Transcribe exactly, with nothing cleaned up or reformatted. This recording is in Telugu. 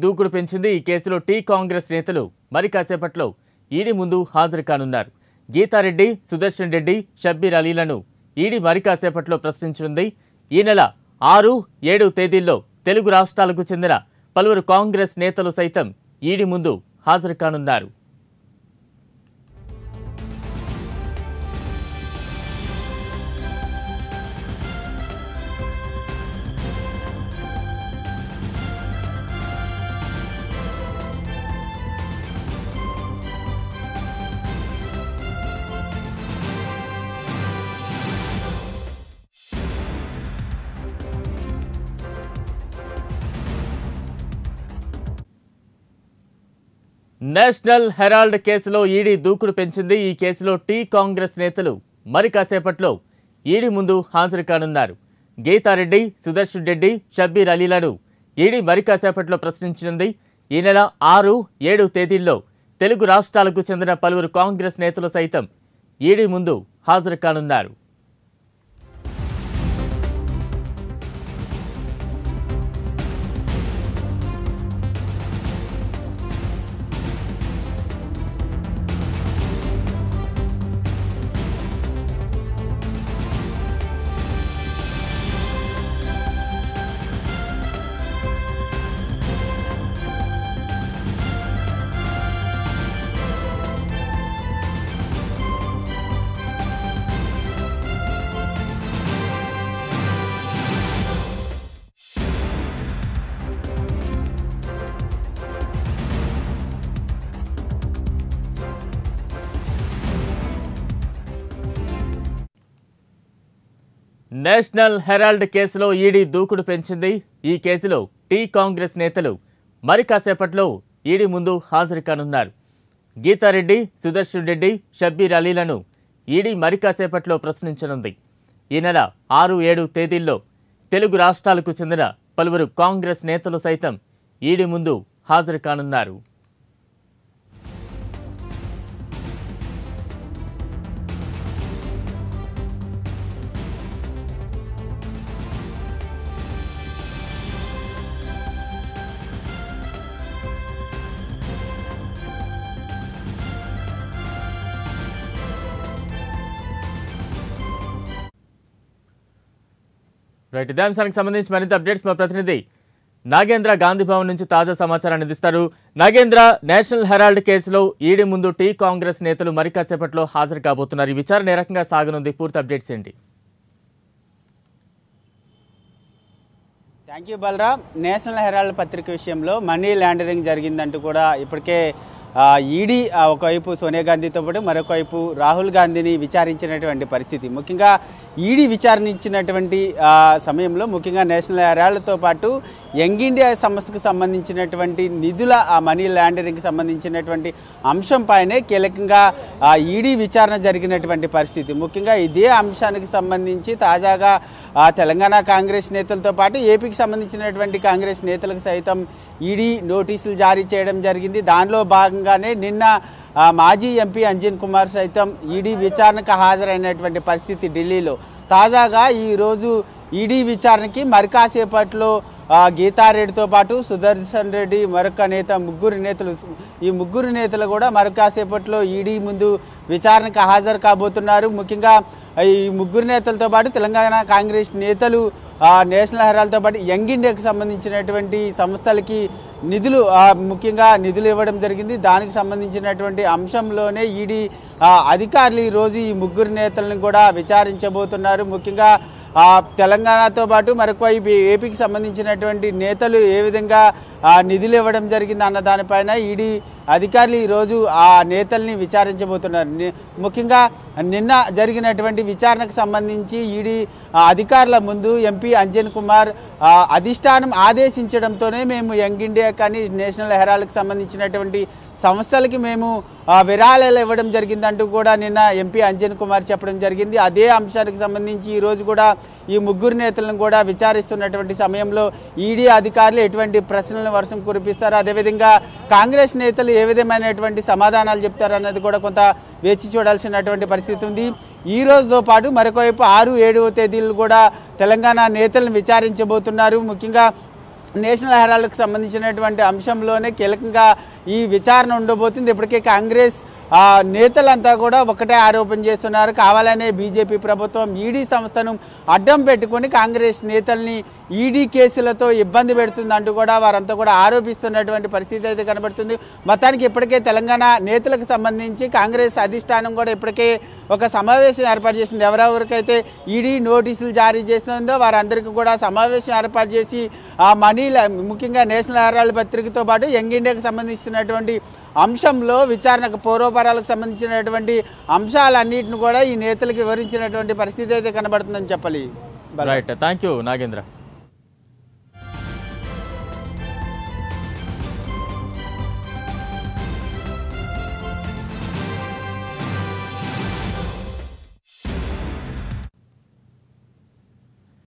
దూకుడు పెంచింది ఈ కేసులో టీ కాంగ్రెస్ నేతలు మరి కాసేపట్లో ఈడీ ముందు హాజరు కానున్నారు. గీతా రెడ్డి, సుదర్శన్ రెడ్డి, షబ్బీర్ అలీలను ఈడీ మరి కాసేపట్లో ప్రశ్నించనుంది. ఈ నెల ఆరు, ఏడు తేదీల్లో తెలుగు రాష్ట్రాలకు చెందిన పలువురు కాంగ్రెస్ నేతలు సైతం ఈడీ ముందు హాజరు కానున్నారు. నేషనల్ హెరాల్డ్ కేసులో ఈడీ దూకుడు పెంచింది. ఈ కేసులో టీ కాంగ్రెస్ నేతలు మరి కాసేపట్లో ఈడీ ముందు హాజరు కానున్నారు. గీతా రెడ్డి, సుదర్శన్ రెడ్డి, షబ్బీర్ అలీలను ఈడీ మరి కాసేపట్లో ప్రశ్నించనుంది. ఈ నెల ఆరు, ఏడు తేదీల్లో తెలుగు రాష్ట్రాలకు చెందిన పలువురు కాంగ్రెస్ నేతలు సైతం ఈడీ ముందు హాజరు కానున్నారు. నేషనల్ హెరాల్డ్ కేసులో ఈడీ దూకుడు పెంచింది. ఈ కేసులో టీ కాంగ్రెస్ నేతలు మరి కాసేపట్లో ఈడీ ముందు హాజరు కానున్నారు. గీతా రెడ్డి, సుదర్శన్ రెడ్డి, షబ్బీర్ అలీలను ఈడీ మరి కాసేపట్లో ప్రశ్నించనుంది. ఈ నెల ఆరు, ఏడు తేదీల్లో తెలుగు రాష్ట్రాలకు చెందిన పలువురు కాంగ్రెస్ నేతలు సైతం ఈడీ ముందు హాజరు కానున్నారు. రైట్, ఇదే అంశానికి సంబంధించి మరింత అప్డేట్స్ మా ప్రతినిధి నాగేంద్ర గాంధీ భవన్ నుంచి తాజా సమాచారాన్ని అందిస్తారు. నాగేంద్ర, నేషనల్ హెరాల్డ్ కేసులో ఈడీ ముందు టీ కాంగ్రెస్ నేతలు మరి కాసేపట్లో హాజరు కాబోతున్నారు. ఈ విచారణ ఏ రకంగా సాగనుంది, పూర్తి అప్డేట్స్ ఏంటి? Thank you Balram. National Herald పత్రిక విషయంలో మనీ లాండరింగ్ జరిగిందంటూ కూడా ఇప్పటికే ఈడీ ఒకవైపు సోనియా గాంధీతో పాటు మరొకవైపు రాహుల్ గాంధీని విచారించినటువంటి పరిస్థితి. ముఖ్యంగా ఈడీ విచారించినటువంటి సమయంలో ముఖ్యంగా నేషనల్ హెరాల్డ్తో పాటు యంగ్ ఇండియా సంస్థకు సంబంధించినటువంటి నిధుల మనీ లాండరింగ్కి సంబంధించినటువంటి అంశంపైనే కీలకంగా ఈడీ విచారణ జరిగినటువంటి పరిస్థితి. ముఖ్యంగా ఇదే అంశానికి సంబంధించి తాజాగా తెలంగాణ కాంగ్రెస్ నేతలతో పాటు ఏపీకి సంబంధించినటువంటి కాంగ్రెస్ నేతలకు సైతం ఈడీ నోటీసులు జారీ చేయడం జరిగింది. దానిలో భాగంగా నిన్న మాజీ ఎంపీ అంజన్ కుమార్ సైతం ఈడీ విచారణకు హాజరైనటువంటి పరిస్థితి ఢిల్లీలో. తాజాగా ఈరోజు ఈడీ విచారణకి మరి కాసేపట్లో గీతారెడ్డితో పాటు సుదర్శన్ రెడ్డి మరొక నేత, ముగ్గురు నేతలు, ఈ ముగ్గురు నేతలు కూడా మరి కాసేపట్లో ఈడీ ముందు విచారణకు హాజరు కాబోతున్నారు. ముఖ్యంగా ఈ ముగ్గురు నేతలతో పాటు తెలంగాణ కాంగ్రెస్ నేతలు నేషనల్ హెరాల్డ్తో పాటు యంగ్ ఇండియాకు సంబంధించినటువంటి సంస్థలకి నిధులు ముఖ్యంగా నిధులు ఇవ్వడం జరిగింది. దానికి సంబంధించినటువంటి అంశంలోనే ఈడీ అధికారులు ఈరోజు ఈ ముగ్గురు నేతలను కూడా విచారించబోతున్నారు. ముఖ్యంగా తెలంగాణతో పాటు మరొక వైపు ఏపీకి సంబంధించినటువంటి నేతలు ఏ విధంగా నిధులు ఇవ్వడం జరిగింది అన్న దానిపైన ఈడీ అధికారులు ఈరోజు ఆ నేతల్ని విచారించబోతున్నారు. ముఖ్యంగా నిన్న జరిగినటువంటి విచారణకు సంబంధించి ఈడీ అధికారుల ముందు ఎంపీ అంజన్ కుమార్ అధిష్టానం ఆదేశించడంతోనే మేము యంగ్ ఇండియా కానీ నేషనల్ హెరాల్డ్కి సంబంధించినటువంటి సంస్థలకి మేము విరాళాలు ఇవ్వడం జరిగిందంటూ కూడా నిన్న ఎంపీ అంజన్ కుమార్ చెప్పడం జరిగింది. అదే అంశానికి సంబంధించి ఈరోజు కూడా ఈ ముగ్గురు నేతలను కూడా విచారిస్తున్నటువంటి సమయంలో ఈడీ అధికారులు ఎటువంటి ప్రశ్నలను వర్షం కురిపిస్తారు, అదేవిధంగా కాంగ్రెస్ నేతలు ఏ విధమైనటువంటి సమాధానాలు చెప్తారన్నది కూడా కొంత వేచి చూడాల్సినటువంటి పరిస్థితి ఉంది. ఈ రోజుతో పాటు మరొకవైపు ఆరు, ఏడవ తేదీలు కూడా తెలంగాణ నేతలను విచారించబోతున్నారు. ముఖ్యంగా నేషనల్ హెరాల్డ్కి సంబంధించినటువంటి అంశంలోనే కీలకంగా ఈ విచారణ ఉండబోతుంది. ఇప్పటికే కాంగ్రెస్ నేతలంతా కూడా ఒకటే ఆరోపణ చేస్తున్నారు, కావాలనే బీజేపీ ప్రభుత్వం ఈడీ సంస్థను అడ్డం పెట్టుకొని కాంగ్రెస్ నేతల్ని ఈడీ కేసులతో ఇబ్బంది పెడుతుందంటూ కూడా వారంతా కూడా ఆరోపిస్తున్నటువంటి పరిస్థితి అయితే కనబడుతుంది. మొత్తానికి ఇప్పటికే తెలంగాణ నేతలకు సంబంధించి కాంగ్రెస్ అధిష్టానం కూడా ఇప్పటికే ఒక సమావేశం ఏర్పాటు చేసింది. ఎవరెవరికైతే ఈడీ నోటీసులు జారీ చేస్తుందో వారందరికీ కూడా సమావేశం ఏర్పాటు చేసి ఆ మనీ ముఖ్యంగా నేషనల్ హెరాల్డ్ పత్రికతో పాటు యంగ్ ఇండియాకు సంబంధించినటువంటి అంశంలో విచారణకు పూర్వపరాలకు సంబంధించినటువంటి అంశాలన్నింటిని కూడా ఈ నేతలకు వివరించినటువంటి పరిస్థితి అయితే కనబడుతుందని చెప్పాలి. Right, thank you Nagendra.